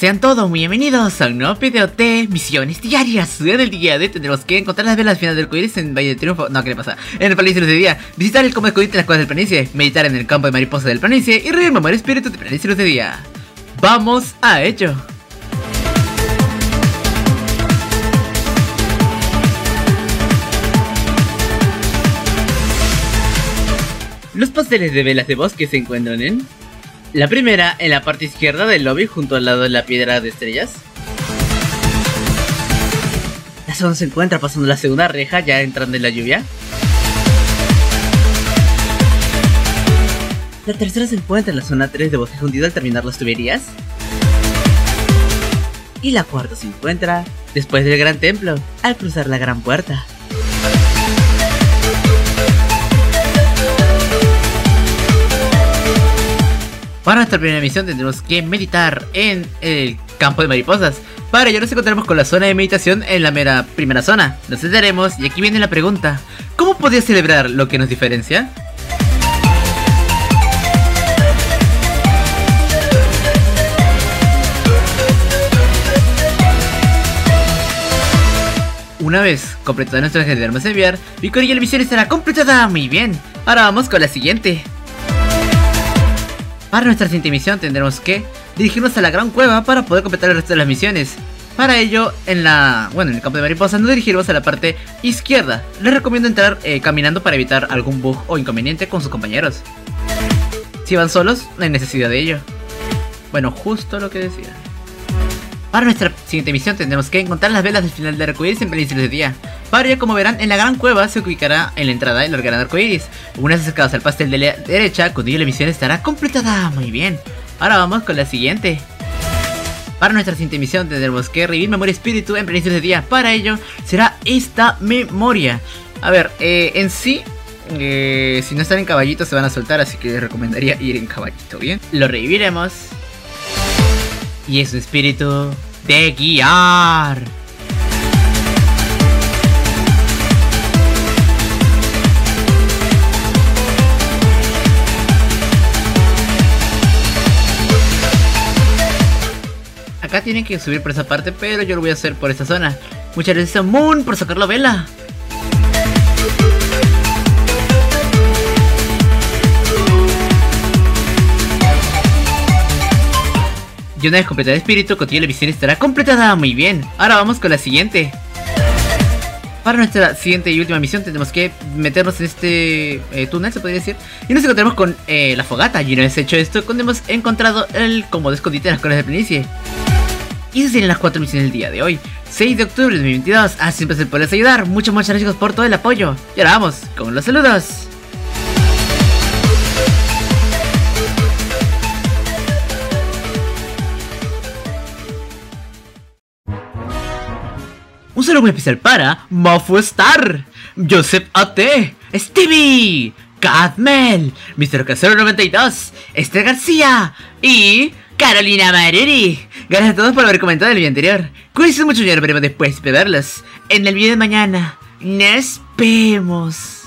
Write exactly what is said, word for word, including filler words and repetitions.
Sean todos muy bienvenidos a un nuevo video de misiones diarias. En el día de hoy tendremos que encontrar las velas finales del arcoíris en Valle de Triunfo. No, ¿qué le pasa? En el Palacio de Luz de Día, visitar el campo de escondite de las cosas del planicie, meditar en el campo de mariposa del planicie y revivir el espíritu de Palacio de Luz de Día. ¡Vamos a ello! Los pasteles de velas de bosque se encuentran en... la primera, en la parte izquierda del lobby, junto al lado de la piedra de estrellas. La segunda se encuentra pasando la segunda reja, ya entrando en la lluvia. La tercera se encuentra en la zona tres de bosque hundido al terminar las tuberías. Y la cuarta se encuentra después del gran templo, al cruzar la gran puerta. Para nuestra primera misión tendremos que meditar en el campo de mariposas. Para ello nos encontraremos con la zona de meditación en la mera primera zona. Nos sentaremos y aquí viene la pregunta: ¿cómo podías celebrar lo que nos diferencia? Una vez completado nuestro ejercicio de armas, Victoria y la misión estará completada. Muy bien, ahora vamos con la siguiente. Para nuestra siguiente misión tendremos que dirigirnos a la gran cueva para poder completar el resto de las misiones. Para ello, en la bueno en el campo de mariposas nos dirigiremos a la parte izquierda. Les recomiendo entrar eh, caminando para evitar algún bug o inconveniente con sus compañeros. Si van solos, no hay necesidad de ello. Bueno, justo lo que decía. Para nuestra siguiente misión tendremos que encontrar las velas del final del arcoíris en Palacio de Día. Para ello, como verán, en la gran cueva se ubicará en la entrada del gran arcoíris. Una vez acercados al pastel de la derecha, cuando la misión estará completada. Muy bien, ahora vamos con la siguiente. Para nuestra siguiente misión tendremos que revivir memoria espíritu en Palacio de Día. Para ello será esta memoria. A ver, eh, en sí... Eh, si no están en caballito se van a soltar, así que les recomendaría ir en caballito, ¿bien? Lo reviviremos. Y es un espíritu de guiar. Acá tienen que subir por esa parte, pero yo lo voy a hacer por esta zona. Muchas gracias a Moon por sacar la vela. Y una vez completada el espíritu, contigo la misión estará completada. Muy bien, ahora vamos con la siguiente. Para nuestra siguiente y última misión tenemos que meternos en este eh, túnel, se podría decir. Y nos encontramos con eh, la fogata. Y una vez hecho esto, cuando hemos encontrado el cómodo escondite en las colinas de planicie. Y esas serían las cuatro misiones del día de hoy, seis de octubre de dos mil veintidós. Ah, siempre se puede ayudar. Muchas, muchas gracias por todo el apoyo. Y ahora vamos con los saludos. Un saludo muy especial para Mafo Star, Joseph A T, Stevie, Cadmel, mister Casero noventa y dos, Esther García y Carolina Mareri. Gracias a todos por haber comentado el video anterior. Cuídense mucho y nos veremos después de verlos en el video de mañana. Nos vemos.